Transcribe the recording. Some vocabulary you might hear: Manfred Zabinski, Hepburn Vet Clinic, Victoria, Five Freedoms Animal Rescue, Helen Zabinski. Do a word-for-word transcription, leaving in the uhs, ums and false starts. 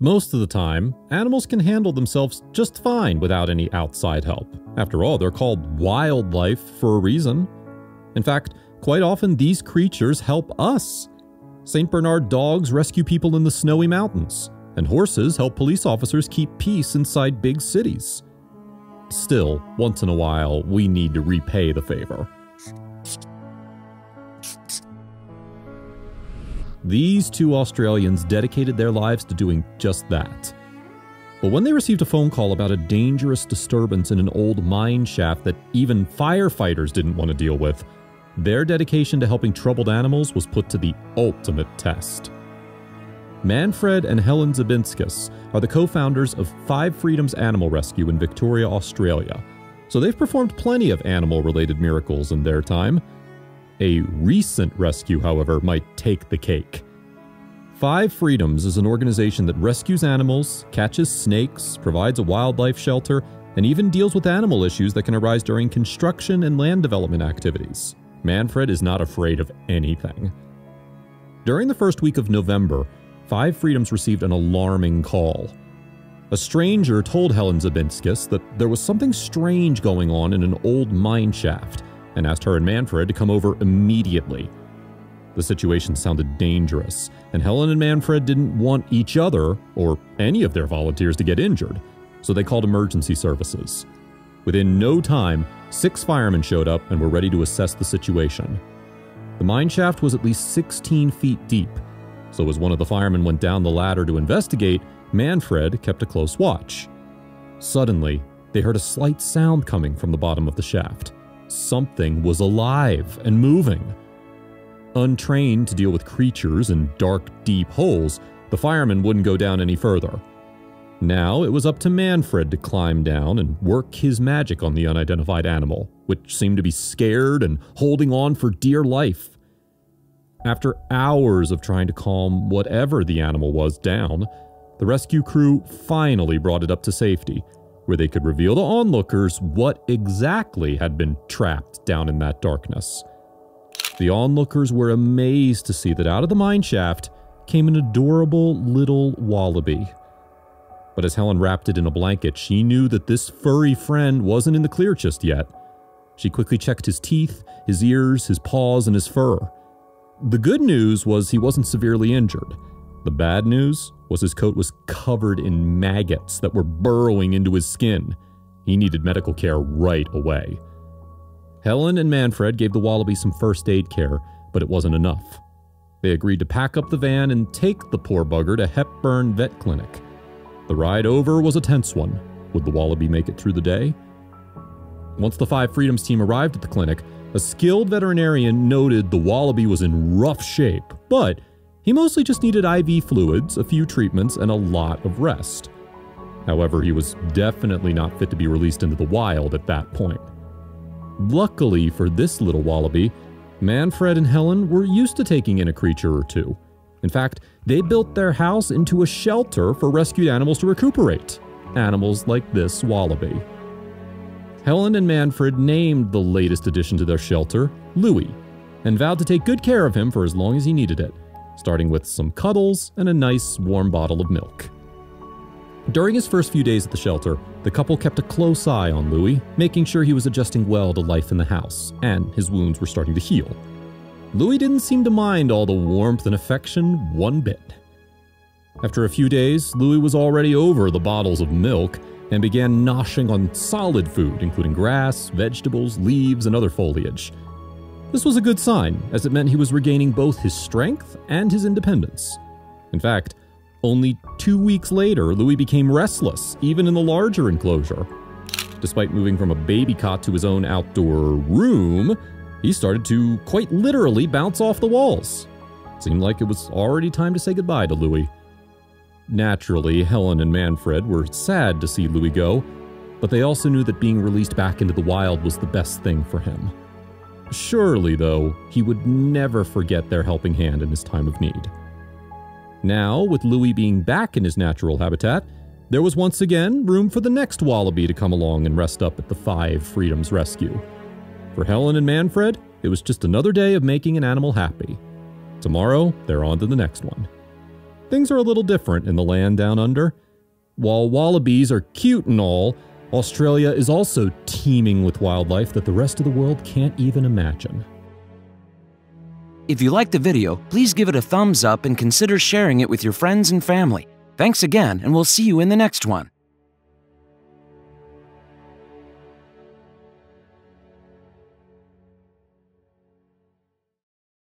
Most of the time, animals can handle themselves just fine without any outside help. After all, they're called wildlife for a reason. In fact, quite often these creatures help us. Saint Bernard dogs rescue people in the snowy mountains, and horses help police officers keep peace inside big cities. Still, once in a while, we need to repay the favor. These two Australians dedicated their lives to doing just that. But when they received a phone call about a dangerous disturbance in an old mine shaft that even firefighters didn't want to deal with, their dedication to helping troubled animals was put to the ultimate test. Manfred and Helen Zabinski are the co-founders of Five Freedoms Animal Rescue in Victoria, Australia, so they've performed plenty of animal-related miracles in their time. A recent rescue, however, might take the cake. Five Freedoms is an organization that rescues animals, catches snakes, provides a wildlife shelter, and even deals with animal issues that can arise during construction and land development activities. Manfred is not afraid of anything. During the first week of November, Five Freedoms received an alarming call. A stranger told Helen Zabinski that there was something strange going on in an old mine shaft, and asked her and Manfred to come over immediately. The situation sounded dangerous, and Helen and Manfred didn't want each other or any of their volunteers to get injured, so they called emergency services. Within no time, six firemen showed up and were ready to assess the situation. The mine shaft was at least sixteen feet deep, so as one of the firemen went down the ladder to investigate, Manfred kept a close watch. Suddenly, they heard a slight sound coming from the bottom of the shaft. Something was alive and moving. Untrained to deal with creatures in dark, deep holes, the firemen wouldn't go down any further. Now it was up to Manfred to climb down and work his magic on the unidentified animal, which seemed to be scared and holding on for dear life. After hours of trying to calm whatever the animal was down, the rescue crew finally brought it up to safety, where they could reveal to onlookers what exactly had been trapped down in that darkness. The onlookers were amazed to see that out of the mine shaft came an adorable little wallaby. But as Helen wrapped it in a blanket, she knew that this furry friend wasn't in the clear just yet. She quickly checked his teeth, his ears, his paws, and his fur. The good news was he wasn't severely injured. The bad news was his coat was covered in maggots that were burrowing into his skin. He needed medical care right away. Helen and Manfred gave the wallaby some first aid care, but it wasn't enough. They agreed to pack up the van and take the poor bugger to Hepburn Vet Clinic. The ride over was a tense one. Would the wallaby make it through the day? Once the Five Freedoms team arrived at the clinic, a skilled veterinarian noted the wallaby was in rough shape, but he mostly just needed I V fluids, a few treatments, and a lot of rest. However, he was definitely not fit to be released into the wild at that point. Luckily for this little wallaby, Manfred and Helen were used to taking in a creature or two. In fact, they built their house into a shelter for rescued animals to recuperate. Animals like this wallaby. Helen and Manfred named the latest addition to their shelter Louie, and vowed to take good care of him for as long as he needed it, starting with some cuddles and a nice warm bottle of milk. During his first few days at the shelter, the couple kept a close eye on Louie, making sure he was adjusting well to life in the house, and his wounds were starting to heal. Louie didn't seem to mind all the warmth and affection one bit. After a few days, Louie was already over the bottles of milk and began noshing on solid food, including grass, vegetables, leaves, and other foliage. This was a good sign, as it meant he was regaining both his strength and his independence. In fact, only two weeks later, Louie became restless, even in the larger enclosure. Despite moving from a baby cot to his own outdoor room, he started to quite literally bounce off the walls. It seemed like it was already time to say goodbye to Louie. Naturally, Helen and Manfred were sad to see Louie go, but they also knew that being released back into the wild was the best thing for him. Surely, though, he would never forget their helping hand in his time of need. Now, with Louie being back in his natural habitat, there was once again room for the next wallaby to come along and rest up at the Five Freedoms Rescue. For Helen and Manfred, it was just another day of making an animal happy. Tomorrow, they're on to the next one. things are a little different in the land down under. While wallabies are cute and all, Australia is also teeming with wildlife that the rest of the world can't even imagine. If you liked the video, please give it a thumbs up and consider sharing it with your friends and family. Thanks again, and we'll see you in the next one.